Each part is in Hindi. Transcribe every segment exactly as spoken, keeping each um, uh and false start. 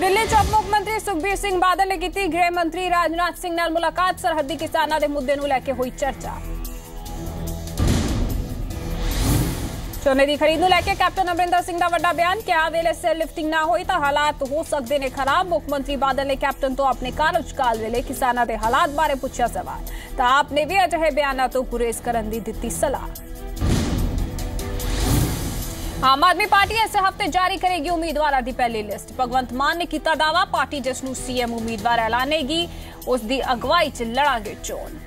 दिल्ली च उप मुख्यमंत्री सुखबीर सिंह बादले की गृह मंत्री राजनाथ सिंह नाल मुलाकात। सरहदी किसानों के मुद्दे नूं लैके हुई चर्चा। झोने की खरीद नूं लैके कैप्टन अमरिंदर सिंह दा वड्डा बयान। क्या वेले सेल लिफ्टिंग ना होई तां हालात हो सकते ने खराब। मुख्यमंत्री बादल ने कैप्टन तो अपने कार्यकाल वेले किसानों के हालात बारे पूछा सवाल, तां आपने भी अजिहे बयानों तो गुरेज करन दी दित्ती सलाह। आम आदमी पार्टी इस हफ्ते जारी करेगी उम्मीदवारों की पहली लिस्ट। भगवंत मान ने किया दावा, पार्टी जिसनूं सीएम उम्मीदवार ऐलानेगी उसकी अगवाई च लड़ांगे चोन।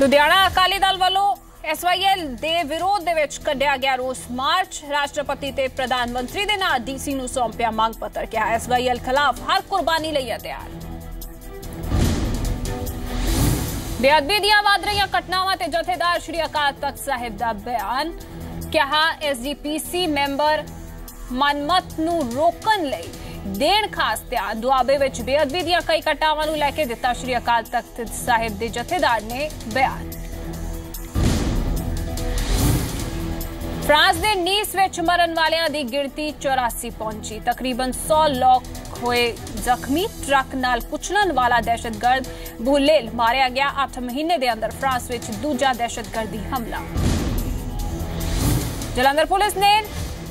लुधियाना अकाली दल वालों एसवाईएल के विरोध दे विच कढ़िया गया रोस मार्च। राष्ट्रपति ते प्रधानमंत्री दे नाल डीसी नूं सौंपिया मांग पत्र। कहा एसवाईएल खिलाफ हर कुर्बानी लई तैयार। बेअदबी दियां वध रही घटनावां ते जथेदार श्री अकाल तख्त साहिब का बयान। कहा एसजीपीसी मैंबर मनमत नूं रोकण लई देण खास ध्यान। दुआबे विच बेअदबी दियां कई घटनावां नूं लैके दिता श्री अकाल तख्त साहिब के जथेदार ने बयान। फ्रांस के नीस विच मरण वालियां दी गिणती चौरासी पहुंची। तकरीबन सौ लोग होए जख्मी। ट्रक नाल कुचलन वाला दहशतगर्द भुलेल मारिया गया। आठ महीने के अंदर फ्रांस विच दूजा दहशतगर्दी हमला। जलंधर पुलिस ने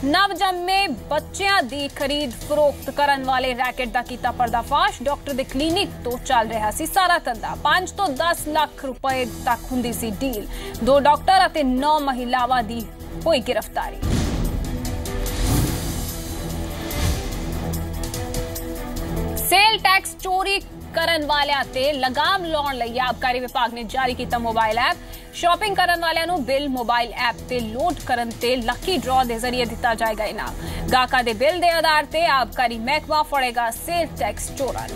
नवजन्मे बच्चों की खरीद फरोख्त करने वाले रैकेट का किया पर्दाफाश। डॉक्टर के क्लीनिक तो चल रहा सी सारा धंधा। पांच तो दस लाख रुपए तक हुंदी सी डील। दो डॉक्टर अते नौ महिलावां दी होई गिरफ्तारी। सेल टैक्स चोरी करन वालियां ते लगाम लाउण लई आबकारी विभाग ने जारी किया मोबाइल ऐप। शॉपिंग करन वालियां नूं बिल मोबाइल ऐप ते लोड करन ते लकी ड्रॉ दे जरिए दिता जाएगा इनाम। गाहकां दे बिल दे आधार ते आबकारी महकमा फड़ेगा सेल टैक्स चोरां।